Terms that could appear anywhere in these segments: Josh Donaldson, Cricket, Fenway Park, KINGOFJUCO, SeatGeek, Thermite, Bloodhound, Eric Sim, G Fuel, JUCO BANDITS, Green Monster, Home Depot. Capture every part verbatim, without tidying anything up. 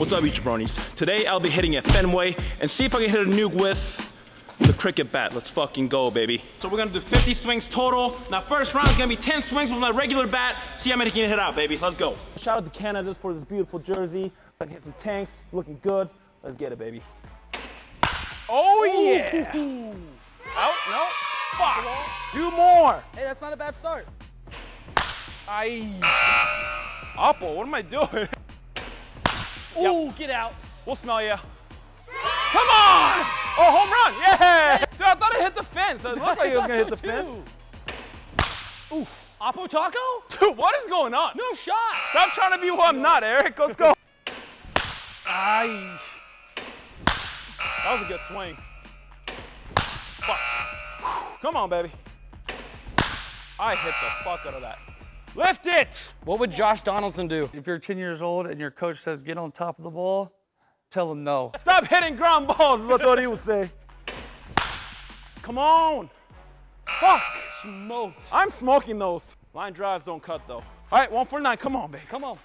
What's up, you jabronis? Today I'll be hitting at Fenway and see if I can hit a nuke with the cricket bat. Let's fucking go, baby. So we're gonna do fifty swings total. Now first round is gonna be ten swings with my regular bat. See how many I can hit out, baby. Let's go. Shout out to Canada's for this beautiful jersey. I can hit some tanks, looking good. Let's get it, baby. Oh yeah! Ooh. Out, no, fuck. Do more. Hey, that's not a bad start. Aye. Apple, what am I doing? Oh, yep. Get out. We'll smell ya. Come on! Oh, home run, yeah! Dude, I thought I hit the fence. I looked like I was gonna hit the fence. Oof. Apo Taco? Dude, what is going on? No shot. Stop trying to be who I'm not, Eric. Let's go. Aye. That was a good swing. Fuck. Come on, baby. I hit the fuck out of that. Lift it! What would Josh Donaldson do? If you're ten years old and your coach says get on top of the ball, tell him no. Stop hitting ground balls, that's what he would say. Come on! Fuck! Smoked. I'm smoking those. Line drives don't cut though. All right, one for nine, come on, babe. Come on.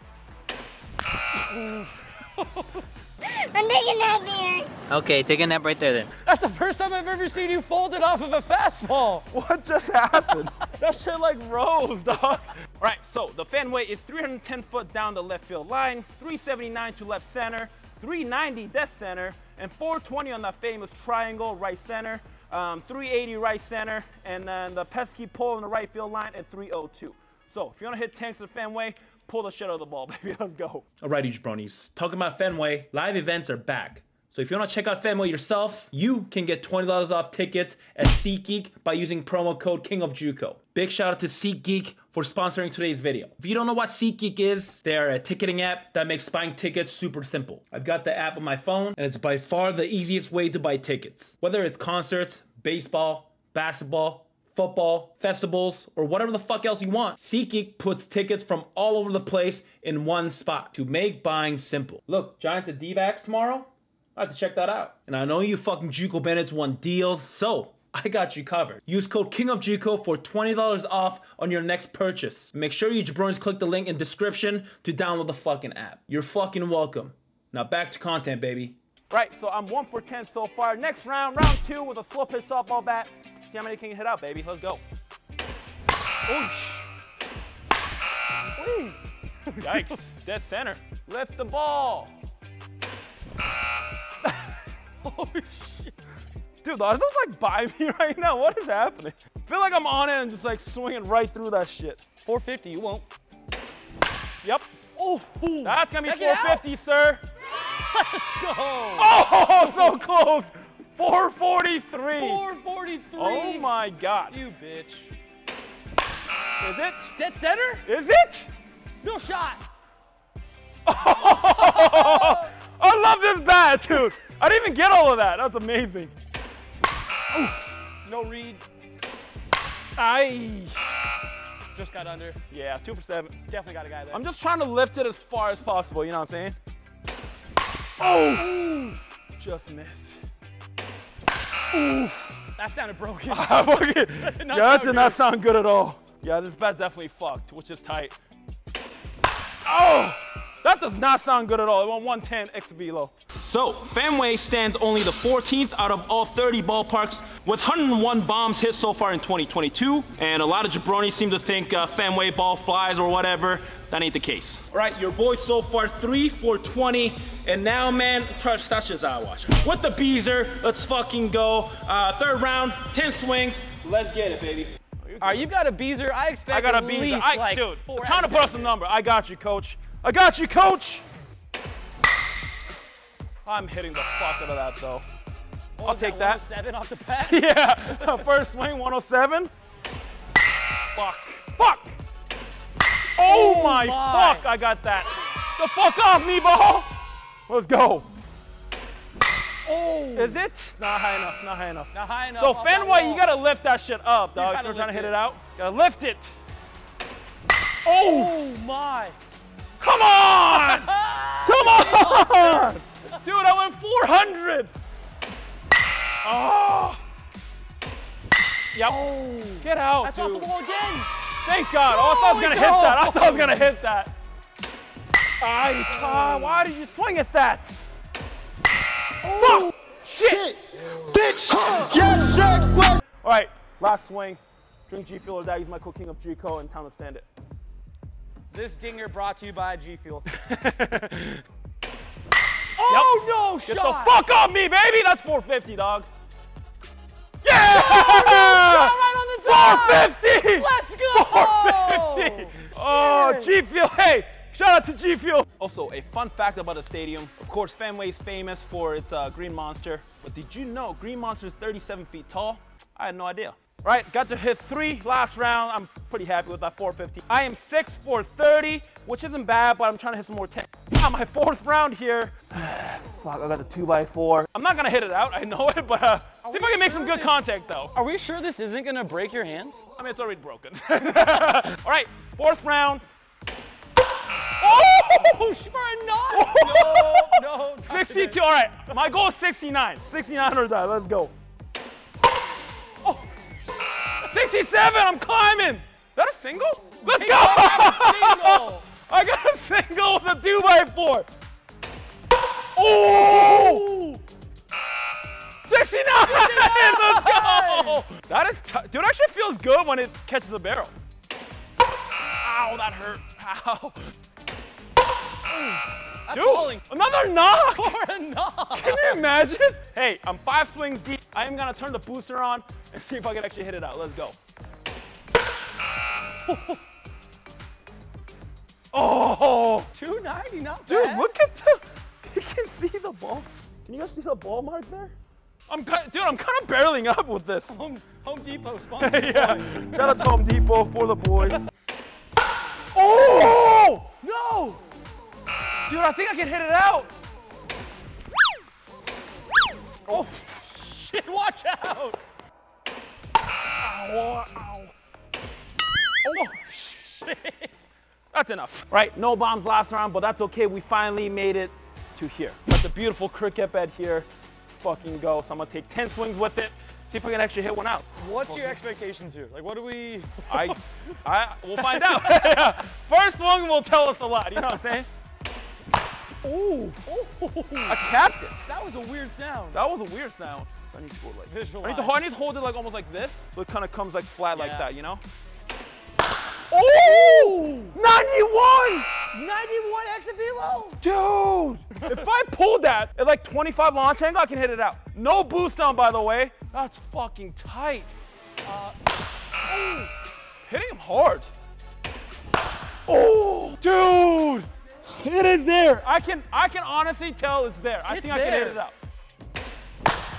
I'm taking a nap here. Okay, take a nap right there then. That's the first time I've ever seen you folded off of a fastball. What just happened? That shit like rose, dog. All right, so the Fenway is three hundred ten foot down the left field line, three seventy-nine to left center, three ninety dead center, and four twenty on that famous triangle right center, um, three eighty right center, and then the pesky pole on the right field line at three oh two. So if you want to hit tanks at Fenway, pull the shit out of the ball, baby. Let's go. All right, you jabronis. Talking about Fenway, live events are back. So if you want to check out Fenway yourself, you can get twenty dollars off tickets at SeatGeek by using promo code KINGOFJUCO. Big shout out to SeatGeek for sponsoring today's video. If you don't know what SeatGeek is, they're a ticketing app that makes buying tickets super simple. I've got the app on my phone, and it's by far the easiest way to buy tickets. Whether it's concerts, baseball, basketball, football, festivals, or whatever the fuck else you want, SeatGeek puts tickets from all over the place in one spot to make buying simple. Look, Giants at D-backs tomorrow? I'll have to check that out. And I know you fucking JUCO bandits want deals, so I got you covered. Use code KINGOFJUCO for twenty dollars off on your next purchase. Make sure you jabronis click the link in description to download the fucking app. You're fucking welcome. Now back to content, baby. Right, so I'm one for ten so far. Next round, round two with a slow pitch softball bat. See how many can you hit out, baby? Let's go. Ooh. Yikes. Dead center. Lift the ball. Oh, shit. Dude, are those like by me right now? What is happening? I feel like I'm on it and just like swinging right through that shit. four fifty, you won't. Yep. Oh, ooh. That's gonna be check four fifty, sir. Let's go. Oh, so close. four forty-three. four forty-three. Oh my God. You bitch. Is it? Dead center? Is it? No shot. Oh, I love this bat, dude. I didn't even get all of that. That's amazing. Oof. No read. Aye. Just got under. Yeah, two for seven. Definitely got a guy there. I'm just trying to lift it as far as possible. You know what I'm saying? Oh. Ooh. Just missed. Oof. That sounded broken. That did not, yeah, that did not sound good at all. Yeah, this bat definitely fucked, which is tight. Oh, that does not sound good at all. It went one ten ex velo. So, Fenway stands only the fourteenth out of all thirty ballparks with one hundred one bombs hit so far in twenty twenty-two. And a lot of jabronis seem to think uh, Fenway ball flies or whatever. That ain't the case. All right, your boy so far three for twenty. And now, man, trust that shit's out of watch. With the Beezer, let's fucking go. Uh, third round, ten swings. Let's get it, baby. All right, you've got a Beezer. I expect I got at a Beezer. Least I, like dude, four it's time to put up some number. I got you, coach. I got you, coach. I'm hitting the fuck out of that, though. What I'll take that. one oh seven off the bat? Yeah. First swing, one oh seven. Fuck. Fuck. Oh, oh my, my fuck, I got that. The fuck off me, ball. Let's go. Oh. Is it? Not high enough, not high enough. Not high enough. So Fenway, you gotta lift that shit up, dog. You if you're trying to hit it. it out. Gotta lift it. Oh. Oh my. Come on. Come on. Dude, I went four hundred. Oh. Yep. Oh. Get out, That's dude. Off the wall again. Thank God. Oh, I thought I was going to hit that. I thought I was going to hit that. Aye, Ty, why did you swing at that? Oh, fuck! Shit! shit. Bitch! Oh. Yes, sir! All right, last swing. Drink G Fuel or die. Use my code KINGOFJUCO and time to stand it. This dinger brought to you by G Fuel. Oh, yep. no Get shot! Get the fuck off me, baby! That's four fifty, dog. Yeah! Oh, no, right on the top. four fifty! Let's go! four fifty! Oh, oh, G Fuel, hey! Shout out to G Fuel. Also, a fun fact about the stadium. Of course, Fenway is famous for its uh, Green Monster. But did you know Green Monster is thirty-seven feet tall? I had no idea. All right, got to hit three last round. I'm pretty happy with that four fifty. I am six for thirty, which isn't bad, but I'm trying to hit some more ten. Got my fourth round here. Fuck, I got a two by four. I'm not gonna hit it out, I know it, but uh, see if I can make some good contact though. Are we sure this isn't gonna break your hands? I mean, it's already broken. All right, fourth round. Oh, for a nine! No, no. sixty-two, all right. My goal is sixty-nine. sixty-nine or die, let's go. Oh, sixty-seven, I'm climbing. Is that a single? Let's hey, go! I got, I got a single with a two by four. Oh! sixty-nine, sixty-nine. Let's go! That is tough. Dude, it actually feels good when it catches a barrel. Ow, that hurt. Ow. That's Dude, falling. Another knock! For a knock! Can you imagine? Hey, I'm five swings deep. I am gonna turn the booster on and see if I can actually hit it out. Let's go. Oh! two ninety, not bad. Dude, look at the... You can see the ball. Can you guys see the ball mark there? I'm kind of, dude, I'm kind of barreling up with this. Home, Home Depot sponsor. Yeah, shout out to Home Depot for the boys. Oh! No! Dude, I think I can hit it out. Oh, shit, watch out. Ow, ow. Oh, shit. That's enough. Right, no bombs last round, but that's okay. We finally made it to here. Got the beautiful cricket bed here. Let's fucking go. So I'm gonna take ten swings with it. See if I can actually hit one out. What's okay. your expectations here? Like, what do we? I, I, we'll find out. Yeah. First swing will tell us a lot, you know what I'm saying? Ooh. Ooh, I capped it. That was a weird sound. That was a weird sound. I need to go like this. I, I need to hold it like almost like this, so it kind of comes like flat yeah. like that, you know? Oh! ninety-one! ninety-one exit below? Dude, if I pulled that at like twenty-five launch angle, I can hit it out. No boost on, by the way. That's fucking tight. Uh, oh. Hitting him hard. Oh, dude. It is there. I can I can honestly tell it's there. I it's think there. I can hit it out.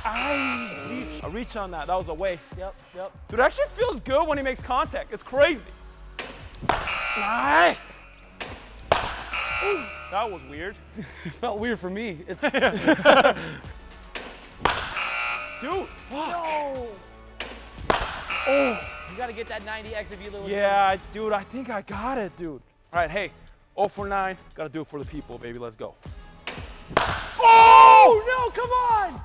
I reach. I reach on that. That was away. Yep, yep. Dude, it actually feels good when he makes contact. It's crazy. Aye. Ooh, that was weird. Felt weird for me. It's Dude, fuck. No. Oh. You gotta get that ninety exit view little. Yeah, thing. dude, I think I got it, dude. All right, hey. oh for nine, gotta do it for the people, baby. Let's go. Oh no! Come on!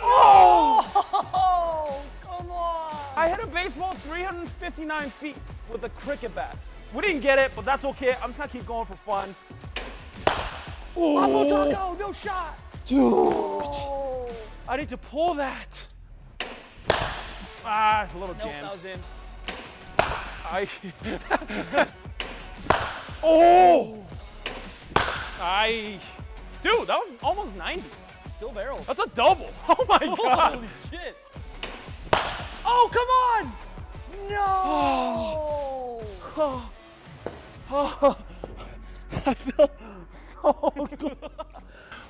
Oh! No, come on! I hit a baseball three hundred fifty-nine feet with a cricket bat. We didn't get it, but that's okay. I'm just gonna keep going for fun. Oh! Taco, no shot! Dude! Oh. I need to pull that. Ah, a little nope, jammed. That was in. I. Oh! I, dude, that was almost ninety. Still barrel. That's a double. Oh my Holy god. Holy shit. Oh, come on. No. Oh. Oh. Oh. I feel so good.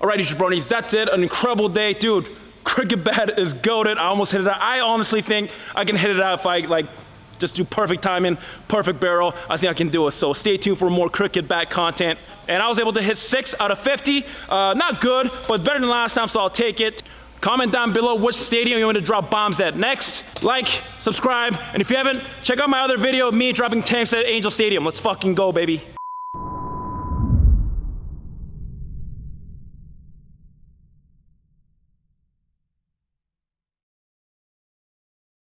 All righty, jabronis, that's it. An incredible day, dude. Cricket bat is goated. I almost hit it out. I honestly think I can hit it out if I like. Just do perfect timing, perfect barrel. I think I can do it. So stay tuned for more cricket bat content. And I was able to hit six out of fifty. Uh, not good, but better than last time, so I'll take it. Comment down below which stadium you want to drop bombs at next. Like, subscribe, and if you haven't, check out my other video of me dropping tanks at Angel Stadium. Let's fucking go, baby.